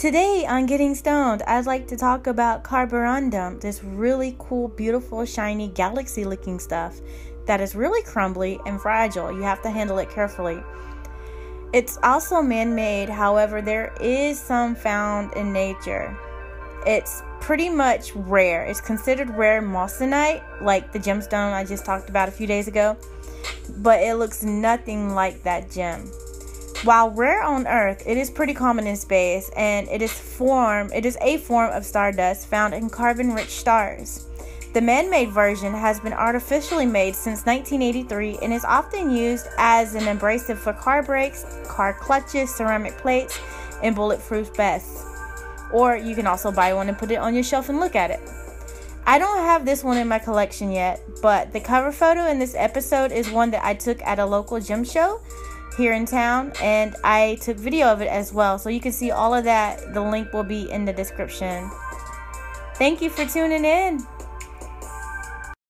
Today on Getting Stoned, I'd like to talk about Carborundum, this really cool, beautiful, shiny, galaxy-looking stuff that is really crumbly and fragile. You have to handle it carefully. It's also man-made, however, there is some found in nature. It's pretty much rare. It's considered rare moissanite, like the gemstone I just talked about a few days ago, but it looks nothing like that gem. While rare on Earth, it is pretty common in space, and it is a form of stardust found in carbon-rich stars. The man-made version has been artificially made since 1983 and is often used as an abrasive for car brakes, car clutches, ceramic plates, and bulletproof vests. Or you can also buy one and put it on your shelf and look at it. I don't have this one in my collection yet, but the cover photo in this episode is one that I took at a local gem show here in town, and I took video of it as well, so you can see all of that. The link will be in the description. Thank you for tuning in.